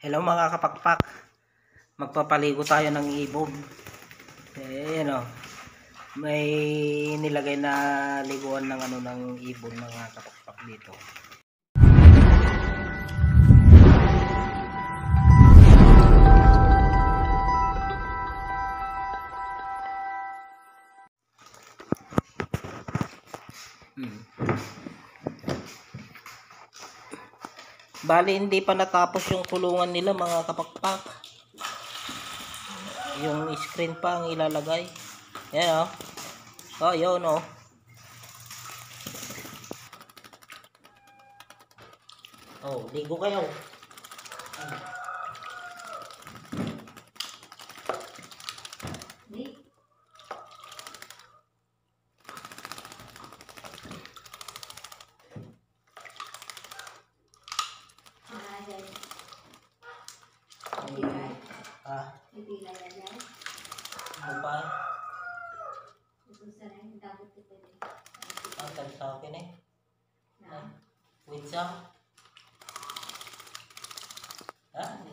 Hello mga kapakpak, magpapaligo tayo ng ibog. Ayan o, may nilagay na liguan ng ng ibon mga kapakpak dito. Bali, hindi pa natapos yung kulungan nila mga kapakpak. Yung screen pa ang ilalagay. Ayan o. Oh, yun o. Oh, ligo kayo.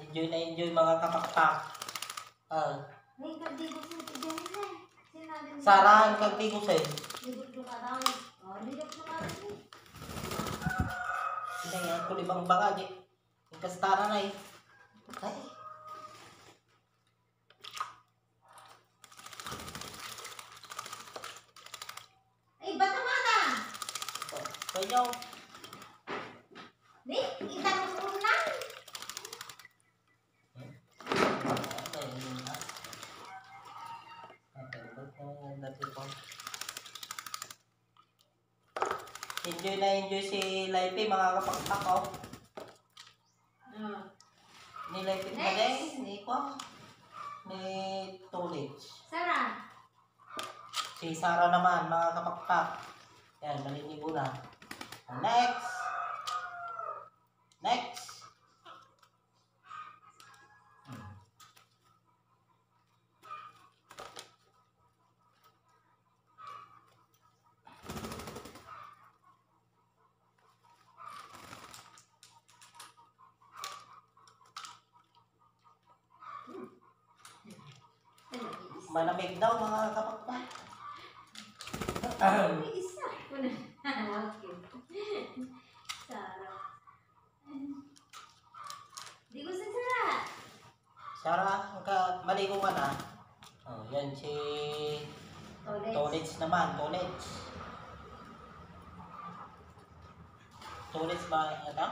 Enjoy na enjoy mga kapakpak. Sarah, ang kagdigo sa'yo. Hindi nga, kulibang bagay. Ang kastara na eh. Ay. Ay, bata mana? Kayo. Ni, kita nung lang. Enjoy na enjoy si Laipi mga kapakpak oh. Ni Laipi na din, ni Kwa, ni Tulich. Sarah. Si Sarah naman mga kapakpak. Yan, maliligo na. Next. Next. Malamig daw mga kapakpak. Isa ko na. Sarah. Di ko si Sarah. Sarah, maligo ka na. Oh, yan si Tonich naman. Tonich. Tonich ba ito?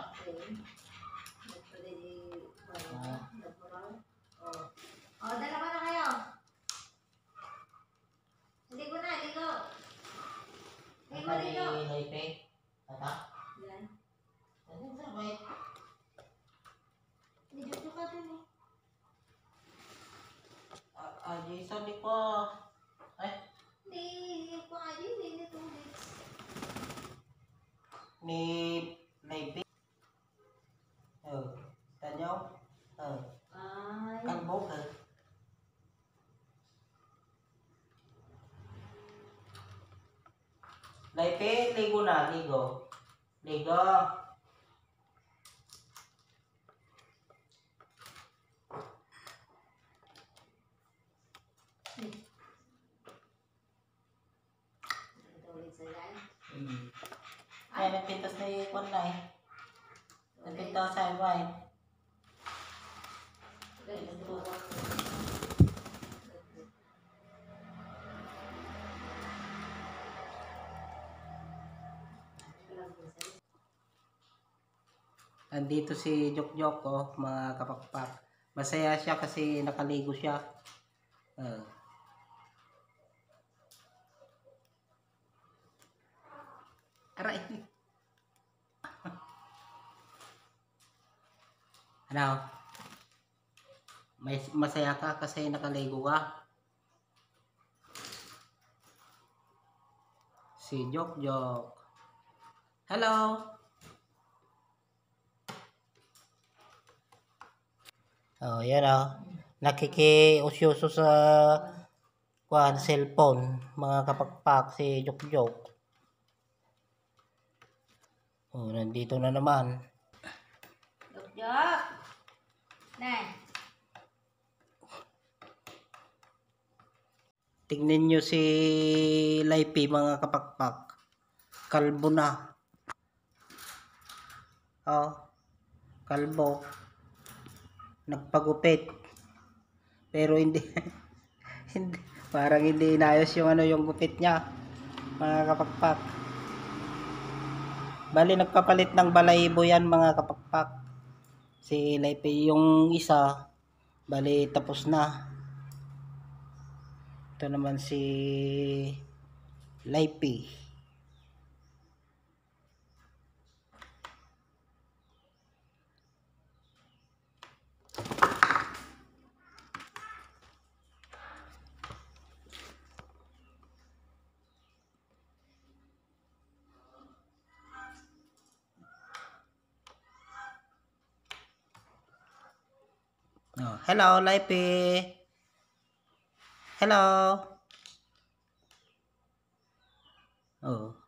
O, dalawa na kayo. Ligo na, ligo. Ligo, ligo. Laipi. Tata? Yan. Ano sa wait? Ligo ka dun eh. Aji, sabi ko. Eh? Hindi ko aji, hindi ko ulit. Ni Laipi. Tanyo? Ay. Kalbog eh. Laipi, ligo na, ligo. Ligo. Ay, nagpintas na yung ikon na eh. Nagpintas sa iwan. Andito si Jok Jok oh, mga kapakpak. Masaya siya kasi nakaligo siya. Aray. Ano? Masaya ka kasi nakaligo ka. Si Jok Jok. Hello. Oh, yan o. Nakikiusyoso sa cellphone, mga kapakpak, si Jok Jok. Oh, nandito na naman. Jok Jok! Tingnan nyo si Laipi mga kapakpak. Kalbo na. Oh, kalbo. Nagpagupit. Pero hindi hindi parang hindi inayos yung ano yung gupit niya. Mga kapakpak. Bali nagpapalit ng balaybo yan mga kapakpak. Si Laipi yung isa, bali tapos na. Ito naman si Laipi. Oh, hello Laipi. Hello. Oh.